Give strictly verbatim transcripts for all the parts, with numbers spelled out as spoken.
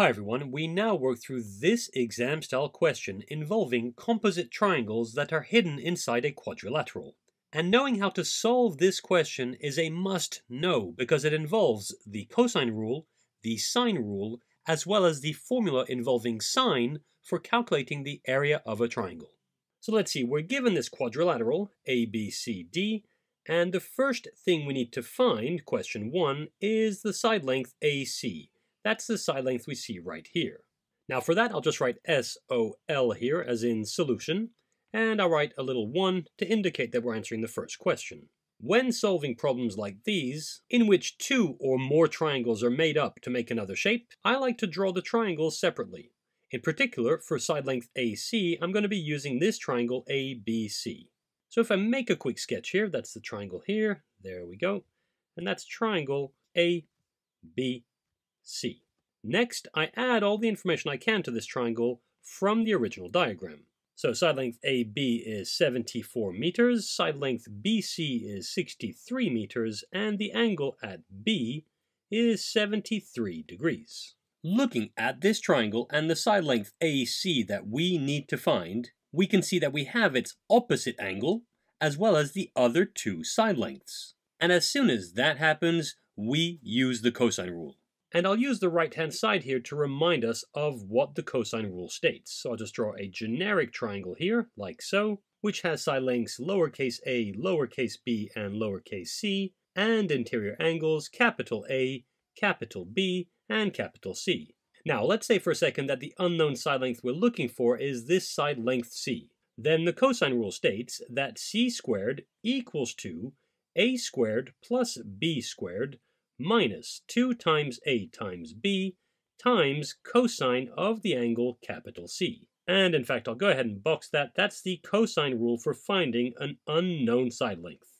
Hi everyone, we now work through this exam style question involving composite triangles that are hidden inside a quadrilateral. And knowing how to solve this question is a must know because it involves the cosine rule, the sine rule, as well as the formula involving sine for calculating the area of a triangle. So let's see, we're given this quadrilateral, A, B, C, D, and the first thing we need to find, question one, is the side length A C. That's the side length we see right here. Now for that, I'll just write S O L here, as in solution, and I'll write a little one to indicate that we're answering the first question. When solving problems like these, in which two or more triangles are made up to make another shape, I like to draw the triangles separately. In particular, for side length A C, I'm going to be using this triangle A B C. So if I make a quick sketch here, that's the triangle here, there we go, and that's triangle A B C. C. Next, I add all the information I can to this triangle from the original diagram. So side length A B is seventy-four meters, side length B C is sixty-three meters, and the angle at B is seventy-three degrees. Looking at this triangle and the side length A C that we need to find, we can see that we have its opposite angle, as well as the other two side lengths. And as soon as that happens, we use the cosine rule. And I'll use the right-hand side here to remind us of what the cosine rule states. So I'll just draw a generic triangle here, like so, which has side lengths lowercase a, lowercase b, and lowercase c, and interior angles capital A, capital B, and capital C. Now, let's say for a second that the unknown side length we're looking for is this side length c. Then the cosine rule states that c squared equals to a squared plus b squared minus two times A times B times cosine of the angle capital C. And in fact, I'll go ahead and box that. That's the cosine rule for finding an unknown side length.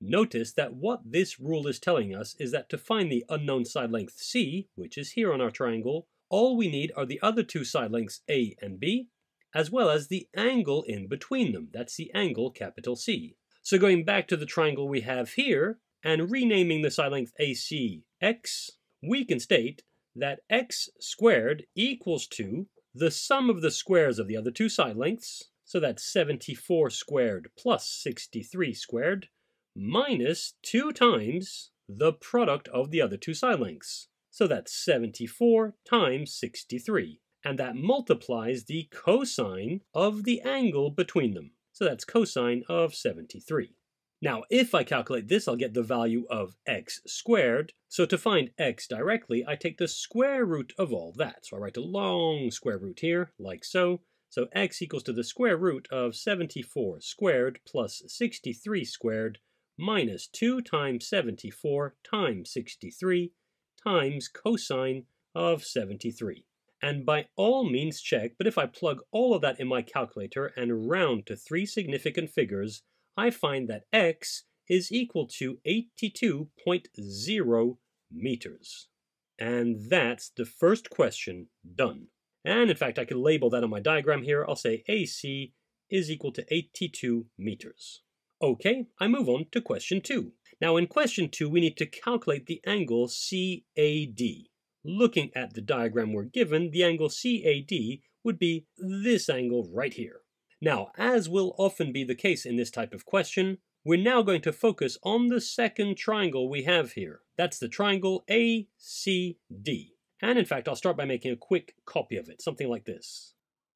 Notice that what this rule is telling us is that to find the unknown side length C, which is here on our triangle, all we need are the other two side lengths A and B, as well as the angle in between them. That's the angle capital C. So going back to the triangle we have here, and renaming the side length A C x, we can state that x squared equals to the sum of the squares of the other two side lengths, so that's seventy-four squared plus sixty-three squared, minus two times the product of the other two side lengths, so that's seventy-four times sixty-three, and that multiplies the cosine of the angle between them, so that's cosine of seventy-three. Now, if I calculate this, I'll get the value of x squared. So to find x directly, I take the square root of all that. So I write a long square root here, like so. So x equals to the square root of seventy-four squared plus sixty-three squared minus two times seventy-four times sixty-three times cosine of seventy-three. And by all means check, but if I plug all of that in my calculator and round to three significant figures, I find that x is equal to eighty-two point zero meters. And that's the first question done. And in fact, I can label that on my diagram here. I'll say A C is equal to eighty-two meters. Okay, I move on to question two. Now in question two, we need to calculate the angle C A D. Looking at the diagram we're given, the angle C A D would be this angle right here. Now, as will often be the case in this type of question, we're now going to focus on the second triangle we have here. That's the triangle A C D. And in fact, I'll start by making a quick copy of it, something like this.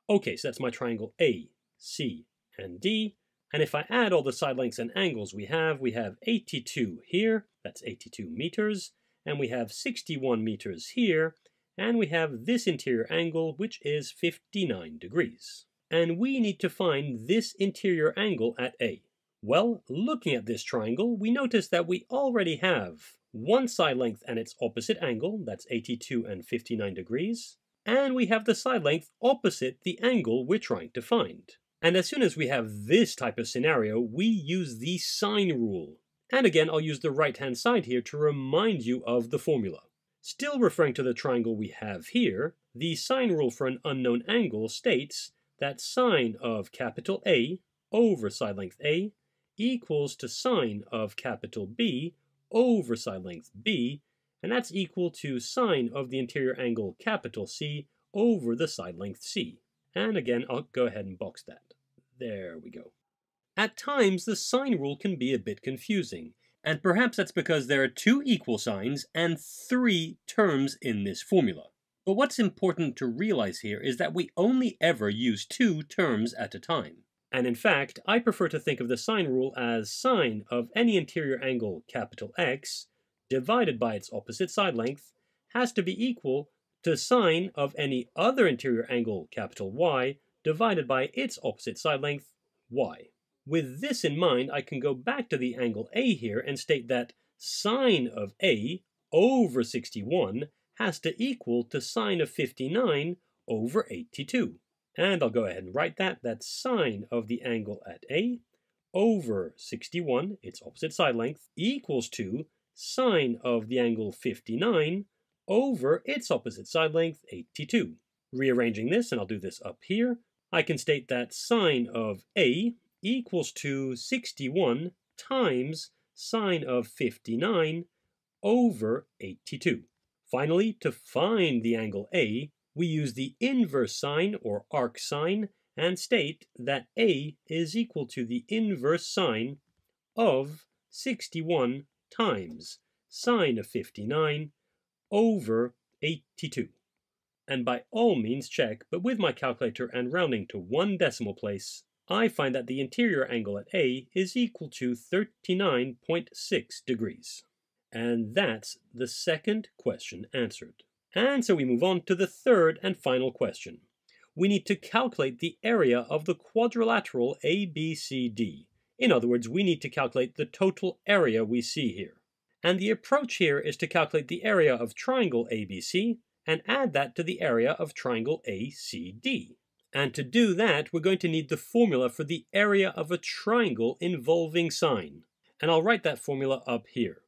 Okay, so that's my triangle A, C, and D. And if I add all the side lengths and angles we have, we have eighty-two here, that's eighty-two meters, and we have sixty-one meters here, and we have this interior angle, which is fifty-nine degrees. And we need to find this interior angle at A. Well, looking at this triangle, we notice that we already have one side length and its opposite angle, that's eighty-two and fifty-nine degrees, and we have the side length opposite the angle we're trying to find. And as soon as we have this type of scenario, we use the sine rule. And again, I'll use the right-hand side here to remind you of the formula. Still referring to the triangle we have here, the sine rule for an unknown angle states that sine of capital A over side length A equals to sine of capital B over side length B, and that's equal to sine of the interior angle capital C over the side length C. And again, I'll go ahead and box that. There we go. At times, the sine rule can be a bit confusing, and perhaps that's because there are two equal signs and three terms in this formula. But what's important to realize here is that we only ever use two terms at a time. And in fact, I prefer to think of the sine rule as sine of any interior angle capital X divided by its opposite side length has to be equal to sine of any other interior angle capital Y divided by its opposite side length Y. With this in mind, I can go back to the angle A here and state that sine of A over sixty-one has to equal to sine of fifty-nine over eighty-two. And I'll go ahead and write that. That's sine of the angle at A over sixty-one, its opposite side length, equals to sine of the angle fifty-nine over its opposite side length, eighty-two. Rearranging this, and I'll do this up here, I can state that sine of A equals to sixty-one times sine of fifty-nine over eighty-two. Finally, to find the angle A, we use the inverse sine or arc sine and state that A is equal to the inverse sine of sixty-one times sine of fifty-nine over eighty-two. And by all means check, but with my calculator and rounding to one decimal place, I find that the interior angle at A is equal to thirty-nine point six degrees. And that's the second question answered. And so we move on to the third and final question. We need to calculate the area of the quadrilateral A B C D. In other words, we need to calculate the total area we see here. And the approach here is to calculate the area of triangle A B C and add that to the area of triangle A C D. And to do that, we're going to need the formula for the area of a triangle involving sine. And I'll write that formula up here.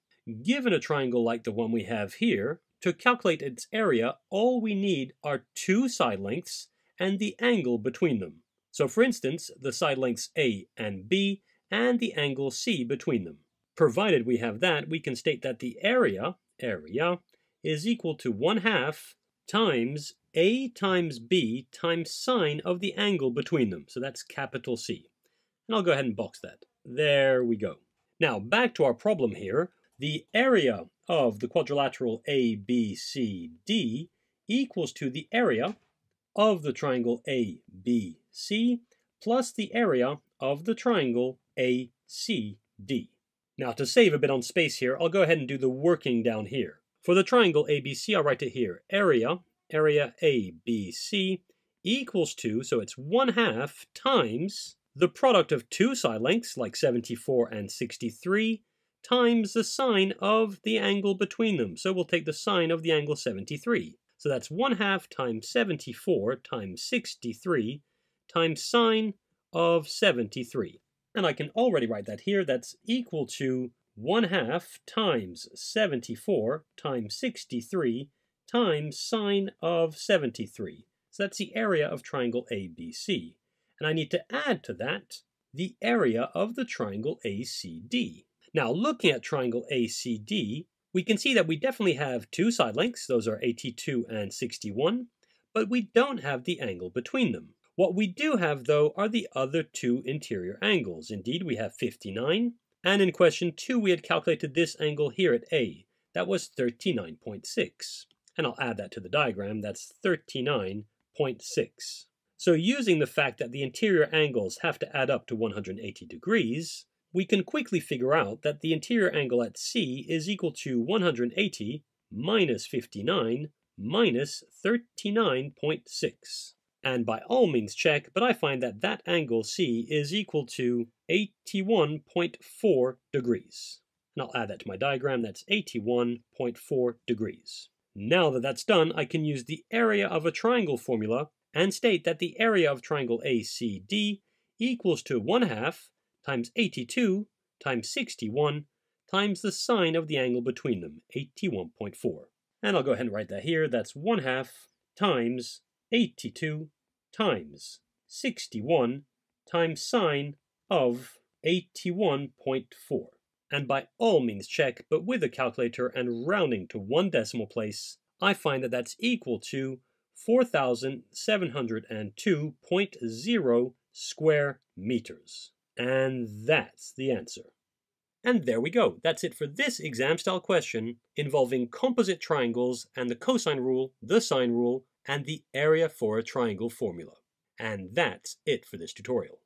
Given a triangle like the one we have here, to calculate its area, all we need are two side lengths and the angle between them. So for instance, the side lengths A and B and the angle C between them. Provided we have that, we can state that the area, area, is equal to one half times A times B times sine of the angle between them. So that's capital C. And I'll go ahead and box that. There we go. Now back to our problem here. The area of the quadrilateral A B C D equals to the area of the triangle A B C plus the area of the triangle A C D. Now to save a bit on space here, I'll go ahead and do the working down here. For the triangle A B C, I'll write it here. Area, area A B C equals to, so it's one half times the product of two side lengths like seventy-four and sixty-three, times the sine of the angle between them. So we'll take the sine of the angle seventy-three. So that's one half times seventy-four times sixty-three times sine of seventy-three. And I can already write that here. That's equal to one half times seventy-four times sixty-three times sine of seventy-three. So that's the area of triangle A B C. And I need to add to that the area of the triangle A C D. Now, looking at triangle A C D, we can see that we definitely have two side lengths, those are eighty-two and sixty-one, but we don't have the angle between them. What we do have, though, are the other two interior angles. Indeed, we have fifty-nine, and in question two, we had calculated this angle here at A. That was thirty-nine point six, and I'll add that to the diagram. That's thirty-nine point six. So using the fact that the interior angles have to add up to one hundred eighty degrees, we can quickly figure out that the interior angle at C is equal to one hundred eighty minus fifty-nine minus thirty-nine point six. And by all means check, but I find that that angle C is equal to eighty-one point four degrees. And I'll add that to my diagram, that's eighty-one point four degrees. Now that that's done, I can use the area of a triangle formula and state that the area of triangle A C D equals to one half times eighty-two times sixty-one times the sine of the angle between them, eighty-one point four. And I'll go ahead and write that here. That's one half times eighty-two times sixty-one times sine of eighty-one point four. And by all means check, but with a calculator and rounding to one decimal place, I find that that's equal to four thousand seven hundred two point zero square meters. And that's the answer. And there we go. That's it for this exam-style question involving composite triangles and the cosine rule, the sine rule, and the area for a triangle formula. And that's it for this tutorial.